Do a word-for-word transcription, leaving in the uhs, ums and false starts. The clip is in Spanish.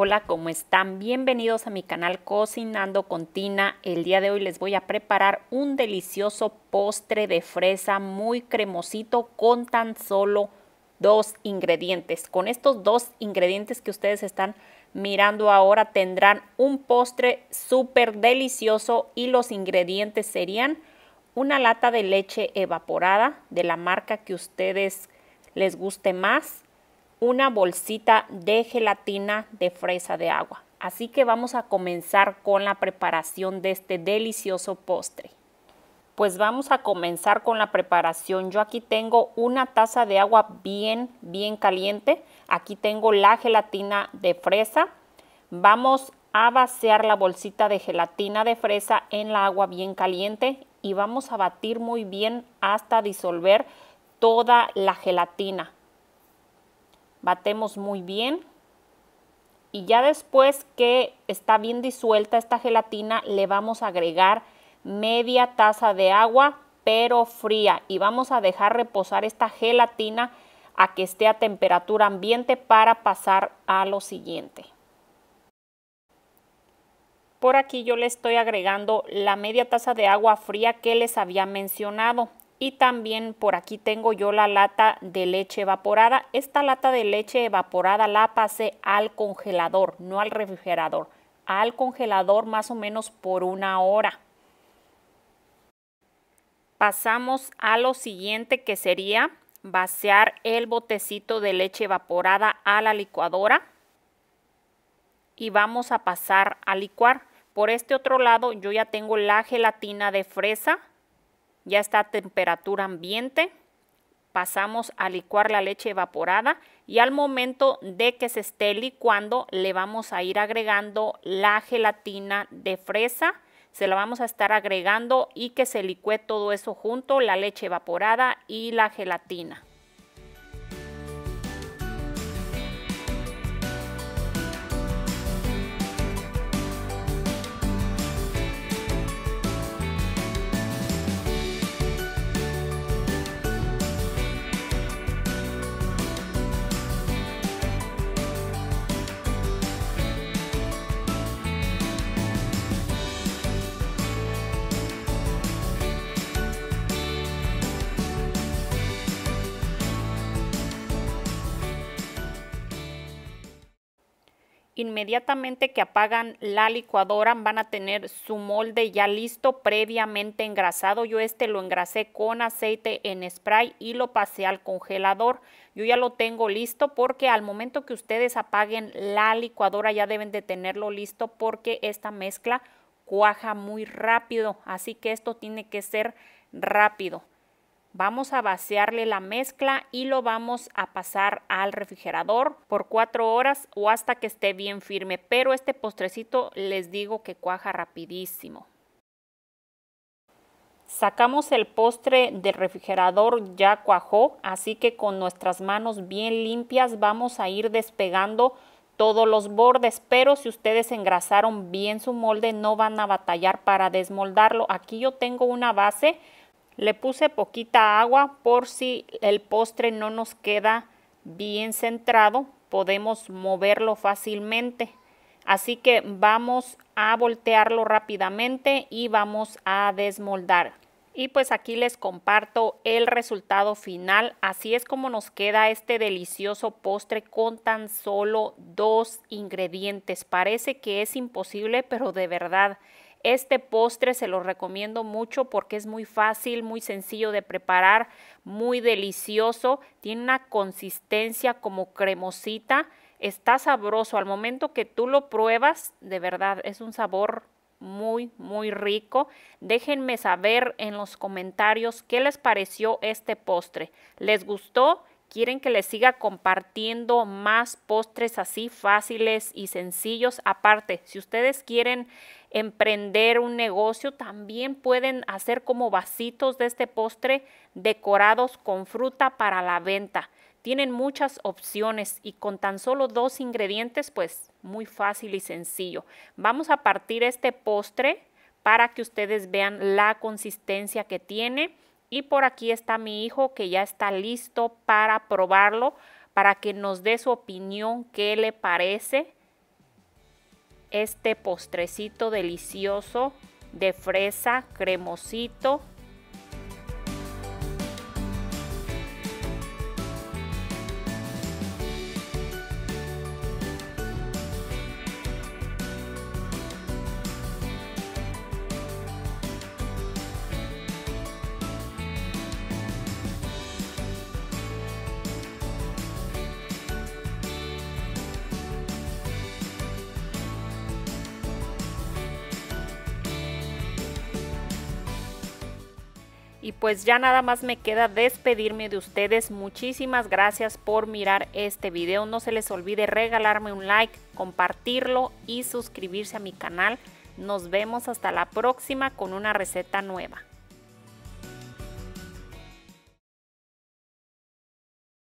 Hola, ¿cómo están? Bienvenidos a mi canal Cocinando con Tina. El día de hoy les voy a preparar un delicioso postre de fresa muy cremosito con tan solo dos ingredientes. Con estos dos ingredientes que ustedes están mirando ahora tendrán un postre súper delicioso y los ingredientes serían una lata de leche evaporada de la marca que ustedes les guste más, una bolsita de gelatina de fresa de agua. Así que vamos a comenzar con la preparación de este delicioso postre. Pues vamos a comenzar con la preparación. Yo aquí tengo una taza de agua bien, bien caliente. Aquí tengo la gelatina de fresa. Vamos a vaciar la bolsita de gelatina de fresa en la agua bien caliente y vamos a batir muy bien hasta disolver toda la gelatina. Batemos muy bien y ya después que está bien disuelta esta gelatina le vamos a agregar media taza de agua pero fría y vamos a dejar reposar esta gelatina a que esté a temperatura ambiente para pasar a lo siguiente. Por aquí yo le estoy agregando la media taza de agua fría que les había mencionado. Y también por aquí tengo yo la lata de leche evaporada. Esta lata de leche evaporada la pasé al congelador, no al refrigerador. Al congelador más o menos por una hora. Pasamos a lo siguiente que sería vaciar el botecito de leche evaporada a la licuadora. Y vamos a pasar a licuar. Por este otro lado yo ya tengo la gelatina de fresa. Ya está a temperatura ambiente, pasamos a licuar la leche evaporada y al momento de que se esté licuando le vamos a ir agregando la gelatina de fresa, se la vamos a estar agregando y que se licúe todo eso junto, la leche evaporada y la gelatina. Inmediatamente que apagan la licuadora van a tener su molde ya listo, previamente engrasado. Yo este lo engrasé con aceite en spray y lo pasé al congelador. Yo ya lo tengo listo porque al momento que ustedes apaguen la licuadora ya deben de tenerlo listo porque esta mezcla cuaja muy rápido. Así que esto tiene que ser rápido. Vamos a vaciarle la mezcla y lo vamos a pasar al refrigerador por cuatro horas o hasta que esté bien firme. Pero este postrecito les digo que cuaja rapidísimo. Sacamos el postre del refrigerador, ya cuajó, así que con nuestras manos bien limpias vamos a ir despegando todos los bordes, pero si ustedes engrasaron bien su molde no van a batallar para desmoldarlo. Aquí yo tengo una base. Le puse poquita agua por si el postre no nos queda bien centrado, podemos moverlo fácilmente. Así que vamos a voltearlo rápidamente y vamos a desmoldar. Y pues aquí les comparto el resultado final. Así es como nos queda este delicioso postre con tan solo dos ingredientes. Parece que es imposible, pero de verdad este postre se lo recomiendo mucho porque es muy fácil, muy sencillo de preparar, muy delicioso. Tiene una consistencia como cremosita, está sabroso. Al momento que tú lo pruebas, de verdad, es un sabor muy, muy rico. Déjenme saber en los comentarios qué les pareció este postre. ¿Les gustó? ¿Quieren que les siga compartiendo más postres así fáciles y sencillos? Aparte, si ustedes quieren emprender un negocio, también pueden hacer como vasitos de este postre decorados con fruta para la venta. Tienen muchas opciones y con tan solo dos ingredientes, pues muy fácil y sencillo. Vamos a partir este postre para que ustedes vean la consistencia que tiene. Y por aquí está mi hijo que ya está listo para probarlo, para que nos dé su opinión, qué le parece. este postrecito delicioso de fresa cremosito. Y pues ya nada más me queda despedirme de ustedes. Muchísimas gracias por mirar este video. No se les olvide regalarme un like, compartirlo y suscribirse a mi canal. Nos vemos hasta la próxima con una receta nueva.